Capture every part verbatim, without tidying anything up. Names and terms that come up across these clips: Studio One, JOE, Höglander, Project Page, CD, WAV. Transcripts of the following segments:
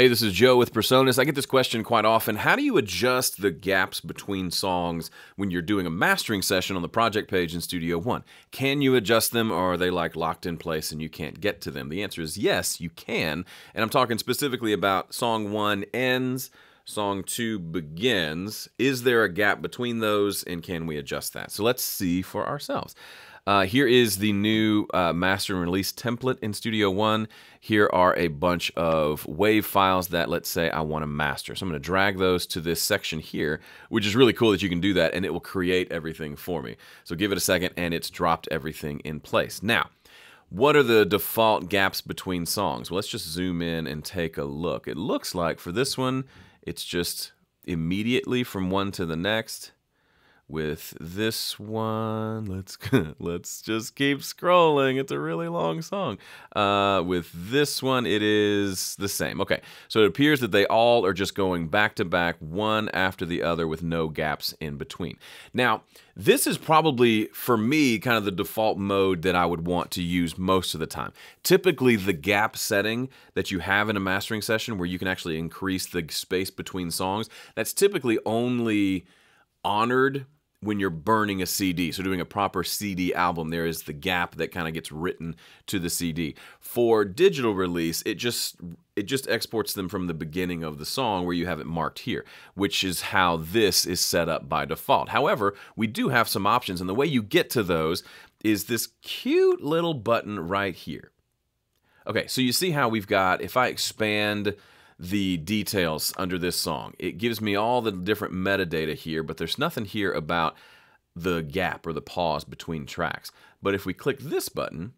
Hey, this is Joe with Personas. I get this question quite often. How do you adjust the gaps between songs when you're doing a mastering session on the project page in Studio One? Can you adjust them, or are they like locked in place and you can't get to them? The answer is yes, you can. And I'm talking specifically about song one ends, song two begins. Is there a gap between those, and can we adjust that? So let's see for ourselves. Uh, here is the new uh, master and release template in Studio One. Here are a bunch of WAV files that, let's say, I want to master. So I'm going to drag those to this section here, which is really cool that you can do that, and it will create everything for me. So give it a second, and it's dropped everything in place. Now, what are the default gaps between songs? Well, let's just zoom in and take a look. It looks like for this one, it's just immediately from one to the next. With this one, let's let's just keep scrolling. It's a really long song. Uh, with this one, it is the same. Okay, so it appears that they all are just going back to back, one after the other, with no gaps in between. Now, this is probably, for me, kind of the default mode that I would want to use most of the time. Typically, the gap setting that you have in a mastering session, where you can actually increase the space between songs, that's typically only honored when you're burning a C D, so doing a proper C D album, there is the gap that kind of gets written to the C D. For digital release, it just it just exports them from the beginning of the song where you have it marked here, which is how this is set up by default. However, we do have some options, and the way you get to those is this cute little button right here. Okay, so you see how we've got, if I expand the details under this song, it gives me all the different metadata here, but there's nothing here about the gap or the pause between tracks. But if we click this button,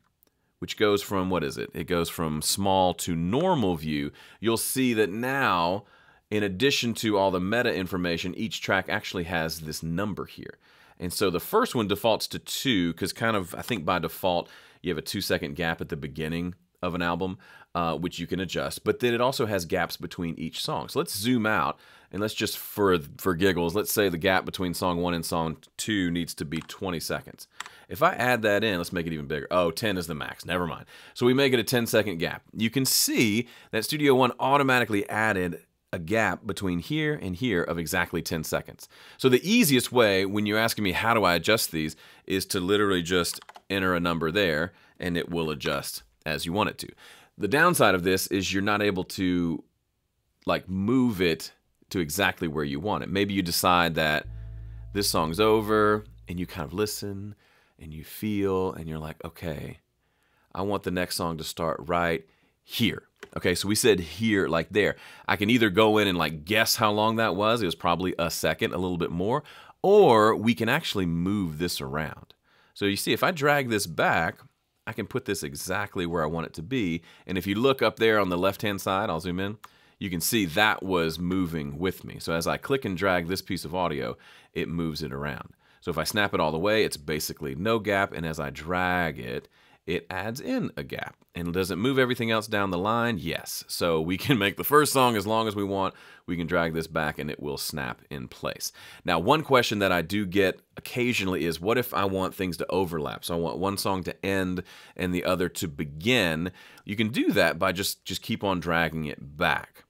which goes from, what is it? It goes from small to normal view, you'll see that now, in addition to all the meta information, each track actually has this number here. And so the first one defaults to two, because kind of, I think by default, you have a two second gap at the beginning of an album, uh, which you can adjust, but then it also has gaps between each song. So let's zoom out, and let's just, for, for giggles, let's say the gap between song one and song two needs to be twenty seconds. If I add that in, let's make it even bigger. Oh, ten is the max, never mind. So we make it a ten second gap. You can see that Studio One automatically added a gap between here and here of exactly ten seconds. So the easiest way, when you're asking me how do I adjust these, is to literally just enter a number there, and it will adjust as you want it to. The downside of this is you're not able to like move it to exactly where you want it. Maybe you decide that this song's over, and you kind of listen and you feel, and you're like, okay, I want the next song to start right here. Okay, so we said here, like there. I can either go in and like guess how long that was, it was probably a second, a little bit more, or we can actually move this around. So you see, if I drag this back, I can put this exactly where I want it to be, and if you look up there on the left-hand side, I'll zoom in, you can see that was moving with me. So as I click and drag this piece of audio, it moves it around. So if I snap it all the way, it's basically no gap, and as I drag it, it adds in a gap. And does it move everything else down the line? Yes. So we can make the first song as long as we want. We can drag this back and it will snap in place. Now, one question that I do get occasionally is, what if I want things to overlap? So I want one song to end and the other to begin. You can do that by just, just keep on dragging it back.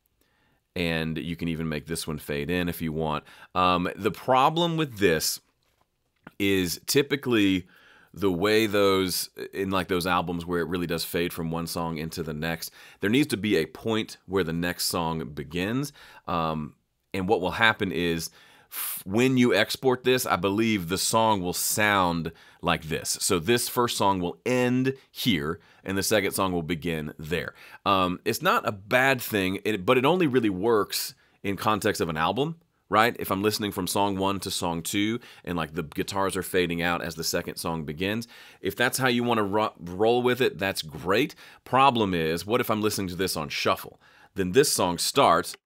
And you can even make this one fade in if you want. Um, the problem with this is typically the way those, in like those albums where it really does fade from one song into the next, there needs to be a point where the next song begins. Um, and what will happen is, when you export this, I believe the song will sound like this. So this first song will end here, and the second song will begin there. Um, it's not a bad thing, but it only really works in context of an album. Right? If I'm listening from song one to song two, and like the guitars are fading out as the second song begins, if that's how you want to ro roll with it, that's great. Problem is, what if I'm listening to this on shuffle? Then this song starts,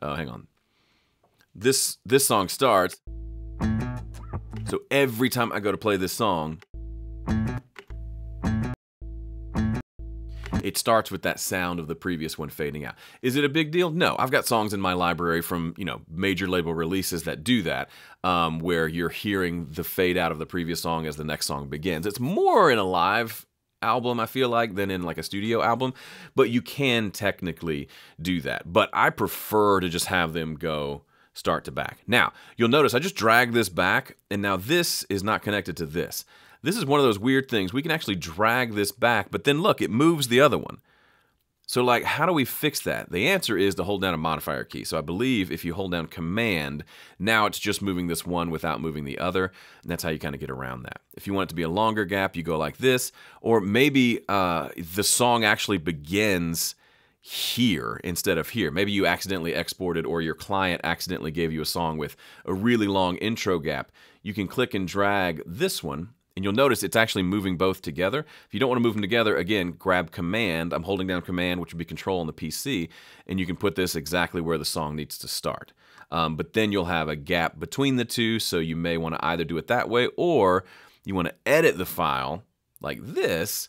oh, hang on. This, this song starts, so every time I go to play this song, it starts with that sound of the previous one fading out. Is it a big deal? No. I've got songs in my library from, you know, major label releases that do that, um, where you're hearing the fade out of the previous song as the next song begins. It's more in a live album, I feel like, than in like a studio album, but you can technically do that. But I prefer to just have them go start to back. Now, you'll notice I just drag this back, and now this is not connected to this. This is one of those weird things. We can actually drag this back, but then look, it moves the other one. So like, how do we fix that? The answer is to hold down a modifier key. So I believe if you hold down Command, now it's just moving this one without moving the other. And that's how you kind of get around that. If you want it to be a longer gap, you go like this. Or maybe uh, the song actually begins here instead of here. Maybe you accidentally exported, or your client accidentally gave you a song with a really long intro gap. You can click and drag this one, and you'll notice it's actually moving both together. If you don't want to move them together, again, grab Command. I'm holding down Command, which would be Control on the P C, and you can put this exactly where the song needs to start. Um, but then you'll have a gap between the two, so you may want to either do it that way, or you want to edit the file like this,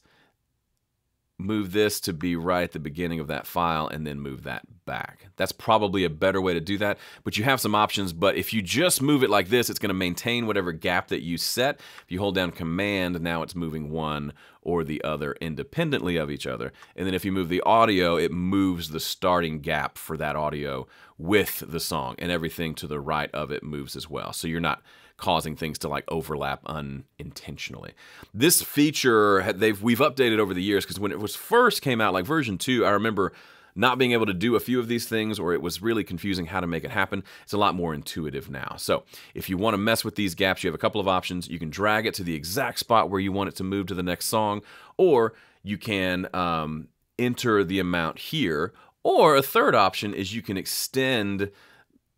move this to be right at the beginning of that file, and then move that back. That's probably a better way to do that, but you have some options. But if you just move it like this, it's going to maintain whatever gap that you set. If you hold down Command, now it's moving one or the other independently of each other. And then if you move the audio, it moves the starting gap for that audio with the song, and everything to the right of it moves as well. So you're not causing things to like overlap unintentionally. This feature, they've we've updated over the years, because when it was first came out, like version two, I remember not being able to do a few of these things, or it was really confusing how to make it happen. It's a lot more intuitive now. So if you want to mess with these gaps, you have a couple of options. You can drag it to the exact spot where you want it to move to the next song, or you can um, enter the amount here, or a third option is you can extend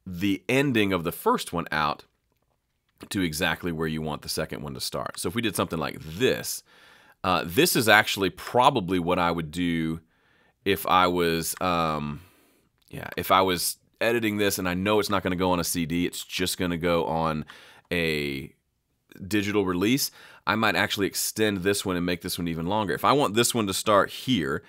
the ending of the first one out to exactly where you want the second one to start. So if we did something like this, uh, this is actually probably what I would do if I was, um, yeah, if I was editing this, and I know it's not going to go on a C D, it's just going to go on a digital release. I might actually extend this one and make this one even longer. If I want this one to start here,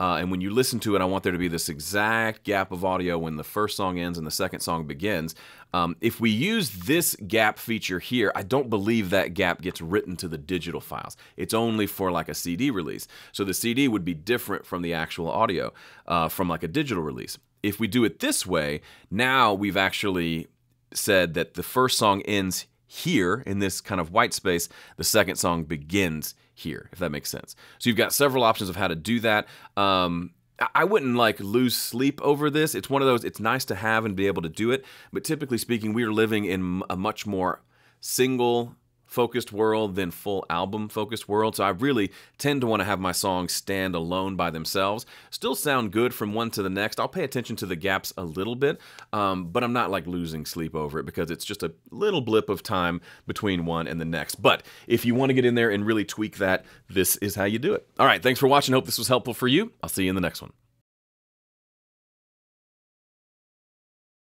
Uh, and when you listen to it, I want there to be this exact gap of audio when the first song ends and the second song begins. Um, if we use this gap feature here, I don't believe that gap gets written to the digital files. It's only for like a C D release. So the C D would be different from the actual audio uh, from like a digital release. If we do it this way, now we've actually said that the first song ends here in this kind of white space, the second song begins here, if that makes sense. So you've got several options of how to do that. Um, I wouldn't like lose sleep over this. It's one of those, it's nice to have and be able to do it, but typically speaking, we are living in a much more single focused world than full album focused world. So I really tend to want to have my songs stand alone by themselves, still sound good from one to the next. I'll pay attention to the gaps a little bit, um, but I'm not like losing sleep over it, because it's just a little blip of time between one and the next. But if you want to get in there and really tweak that, this is how you do it. All right, thanks for watching. Hope this was helpful for you. I'll see you in the next one.